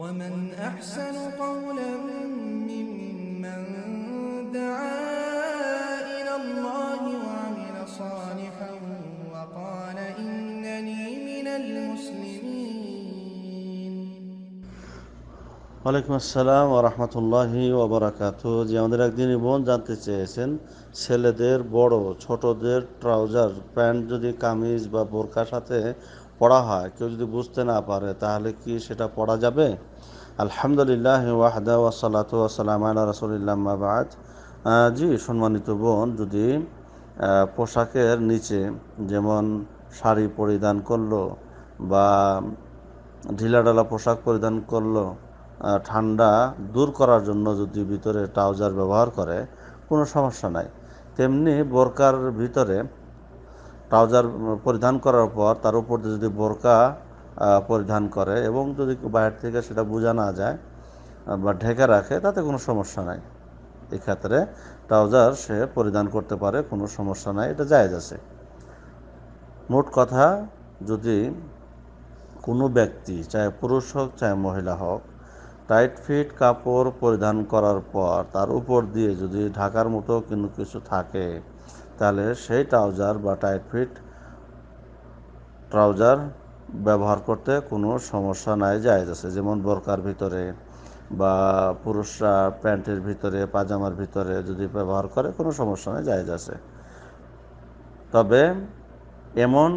ومن أحسن قولا ممن دعا إلى الله وعمل صالحا وقال إنني من المسلمين. وعليكم السلام ورحمة الله وبركاته. جامدر একদিন বোন জানতে চেয়েছেন ছেলেদের বড় ছোটদের ট্রাউজার প্যান্ট যদি কামিজ বা বোরকার সাথে পড়া হয় কেউ যদি বুঝতে না পারে তাহলে কি সেটা পড়া যাবে? আলহামদুলিল্লাহ ওয়াহদা ওয়াসসালাতু ওয়াসসালামু আলা রাসূলিল্লাহ আম্মা বা'দ। জি সম্মানিত বোন, যদি পোশাকের নিচে যেমন শাড়ি পরিধান করলো বা ঢিলাঢালা পোশাক পরিধান করলো, ঠান্ডা দূর করার জন্য যদি ভিতরে ট্রাউজার ব্যবহার করে কোনো সমস্যা নাই। তেমনি বোরকার ভিতরে ট্রাউজার পরিধান করার পর তার উপর যদি বোরকা পরিধান করে এবং যদি বাইরে থেকে সেটা বোঝা না যায় বা ঢেকে রাখে তাতে কোনো সমস্যা নাই। এক্ষেত্রে ট্রাউজার সে পরিধান করতে পারে, কোনো সমস্যা নাই, এটা জায়েজ আছে। মোট কথা, যদি কোনো ব্যক্তি চায় পুরুষ হোক চায় মহিলা হোক টাইট ফিট কাপড় পরিধান করার পর তার উপর দিয়ে যদি ঢাকার মতো কিন্তু কিছু থাকে তাহলে সেই ট্রাউজার বা টাইট ফিট ট্রাউজার ব্যবহার করতে কোনো সমস্যা নাই, জায়েজ আছে। যেমন বোরকার ভিতরে বা পুরুষরা প্যান্টের ভিতরে পাজামার ভিতরে যদি ব্যবহার করে কোনো সমস্যা নাই, জায়েজ আছে। তবে এমন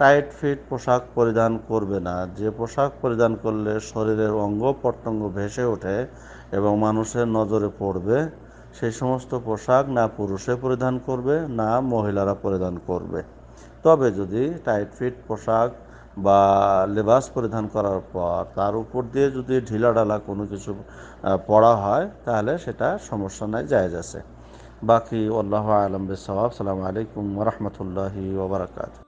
টাইট ফিট পোশাক পরিধান করবে না যে পোশাক পরিধান করলে শরীরের অঙ্গ প্রত্যঙ্গ ভেসে ওঠে এবং মানুষের নজরে পড়বে। সেই সমস্ত পোশাক না পুরুষে পরিধান করবে না মহিলারা পরিধান করবে। তবে যদি টাইট ফিট পোশাক বা লেবাস পরিধান করার পর তার উপর দিয়ে যদি ঢিলাঢালা কোনো কিছু পড়া হয় তাহলে সেটা সমস্যা নাই, জায়েজ আছে। বাকি আল্লাহু আ'লাম বিসসাওয়াব। আসসালামু আলাইকুম ওয়া রাহমাতুল্লাহি ওয়া বারাকাতুহু।